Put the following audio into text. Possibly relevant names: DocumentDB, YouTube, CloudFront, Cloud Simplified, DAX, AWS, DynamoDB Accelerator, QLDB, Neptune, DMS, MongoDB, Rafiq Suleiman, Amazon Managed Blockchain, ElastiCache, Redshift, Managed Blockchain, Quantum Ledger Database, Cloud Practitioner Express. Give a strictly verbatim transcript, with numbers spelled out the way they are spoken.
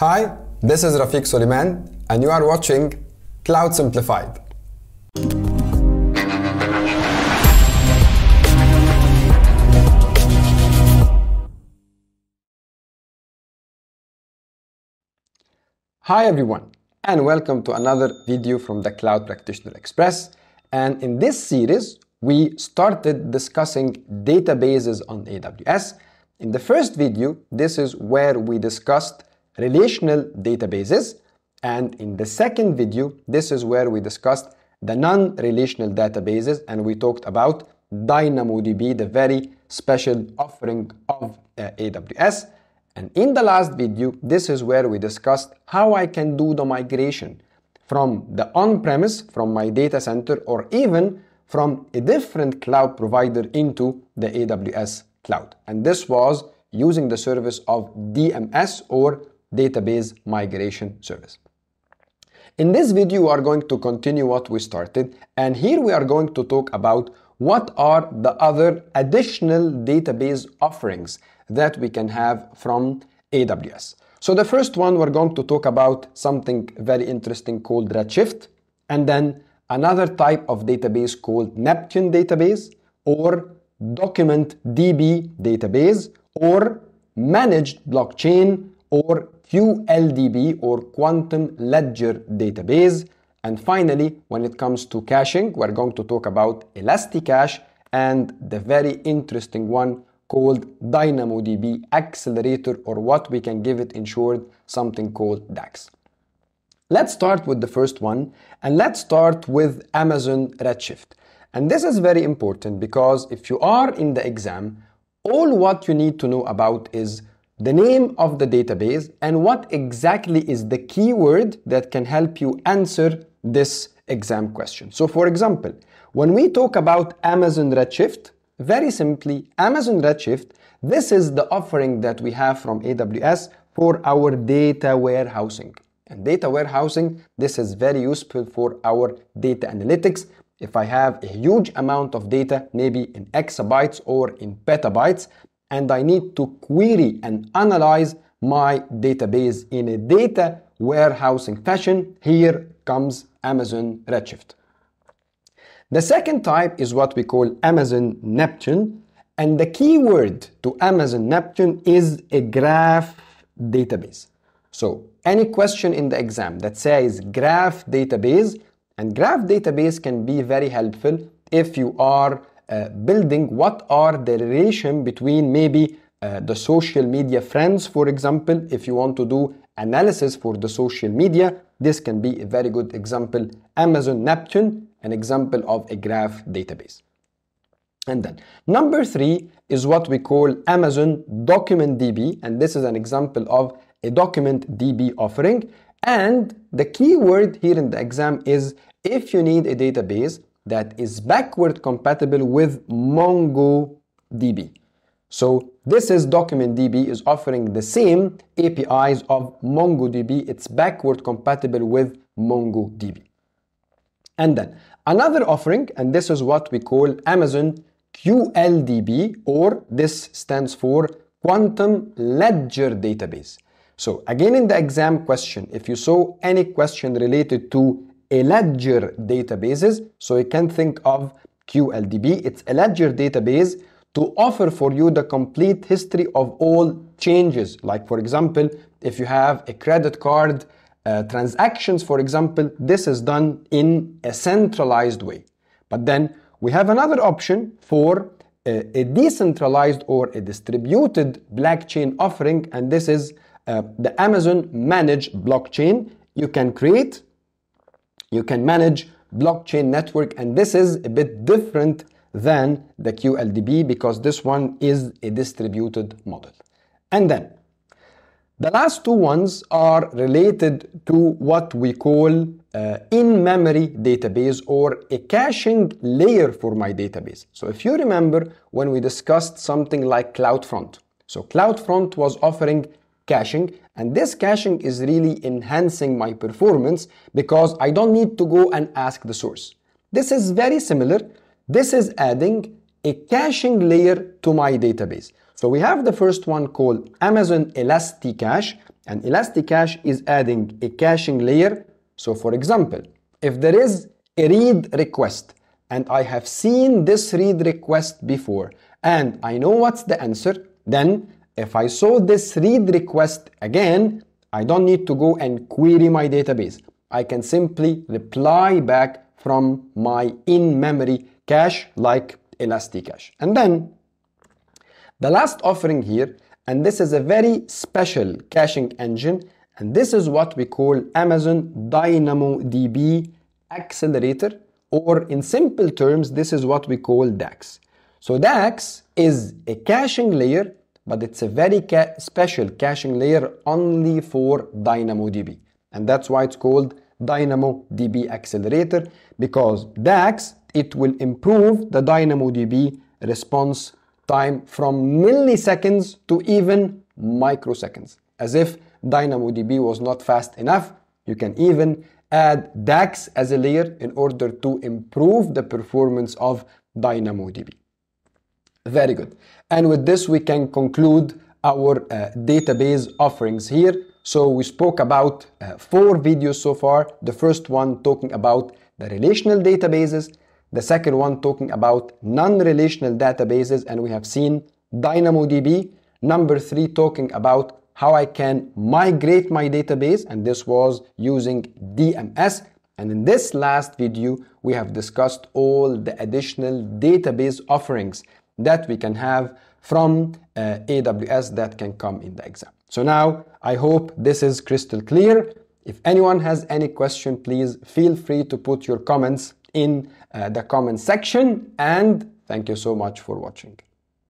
Hi, this is Rafiq Suleiman, and you are watching Cloud Simplified. Hi everyone, and welcome to another video from the Cloud Practitioner Express. And in this series, we started discussing databases on A W S. In the first video, this is where we discussed relational databases, and in the second video, this is where we discussed the non-relational databases, and we talked about DynamoDB, the very special offering of uh, A W S. And in the last video, this is where we discussed how I can do the migration from the on-premise, from my data center, or even from a different cloud provider into the A W S cloud. And this was using the service of D M S, or Database Migration Service. In this video, we are going to continue what we started, and here we are going to talk about what are the other additional database offerings that we can have from A W S. So the first one, we're going to talk about something very interesting called Redshift, and then another type of database called Neptune database, or DocumentDB database, or Managed Blockchain, or Q L D B, or Quantum Ledger Database. And finally, when it comes to caching, we're going to talk about ElastiCache and the very interesting one called DynamoDB Accelerator, or what we can give it in short, something called DAX. Let's start with the first one, and let's start with Amazon Redshift. And this is very important because if you are in the exam, all what you need to know about is the name of the database and what exactly is the keyword that can help you answer this exam question. So for example, when we talk about Amazon Redshift, very simply, Amazon Redshift, this is the offering that we have from A W S for our data warehousing. And data warehousing, this is very useful for our data analytics. If I have a huge amount of data, maybe in exabytes or in petabytes, and I need to query and analyze my database in a data warehousing fashion, here comes Amazon Redshift. The second type is what we call Amazon Neptune, and the keyword to Amazon Neptune is a graph database. So any question in the exam that says graph database, and graph database can be very helpful if you are uh, building what are the relation between maybe uh, the social media friends, for example. If you want to do analysis for the social media, this can be a very good example. Amazon Neptune, an example of a graph database. And then number three is what we call Amazon DocumentDB, and this is an example of a DocumentDB offering. And the keyword here in the exam is if you need a database that is backward compatible with MongoDB. So this is DocumentDB is offering the same A P Is of MongoDB. It's backward compatible with MongoDB. And then another offering, and this is what we call Amazon Q L D B, or this stands for Quantum Ledger Database. So again, in the exam question, if you saw any question related to a ledger databases, so you can think of Q L D B. It's a ledger database to offer for you the complete history of all changes. Like for example, if you have a credit card uh, transactions, for example, this is done in a centralized way. But then we have another option for a, a decentralized or a distributed blockchain offering, and this is Uh, the Amazon Managed Blockchain. You can create, you can manage blockchain network, and this is a bit different than the Q L D B because this one is a distributed model. And then the last two ones are related to what we call uh, in-memory database, or a caching layer for my database. So if you remember when we discussed something like CloudFront, so CloudFront was offering caching, and this caching is really enhancing my performance because I don't need to go and ask the source. This is very similar. This is adding a caching layer to my database. So we have the first one called Amazon ElastiCache, And ElastiCache is adding a caching layer. So for example, if there is a read request, and I have seen this read request before, and I know what's the answer, then if I saw this read request again, I don't need to go and query my database. I can simply reply back from my in-memory cache like ElastiCache. And then the last offering here, and this is a very special caching engine, and this is what we call Amazon DynamoDB Accelerator, or in simple terms, this is what we call DAX. So DAX is a caching layer, but it's a very ca special caching layer only for DynamoDB. And that's why it's called DynamoDB Accelerator, because DAX, it will improve the DynamoDB response time from milliseconds to even microseconds. As if DynamoDB was not fast enough, you can even add DAX as a layer in order to improve the performance of DynamoDB. Very good. And with this, we can conclude our uh, database offerings here. So we spoke about uh, four videos so far. The first one talking about the relational databases, the second one talking about non-relational databases, and we have seen DynamoDB. Number three talking about how I can migrate my database, and this was using D M S. And in this last video, we have discussed all the additional database offerings that we can have from uh, A W S that can come in the exam. So now I hope this is crystal clear. If anyone has any question, please feel free to put your comments in uh, the comment section, and thank you so much for watching.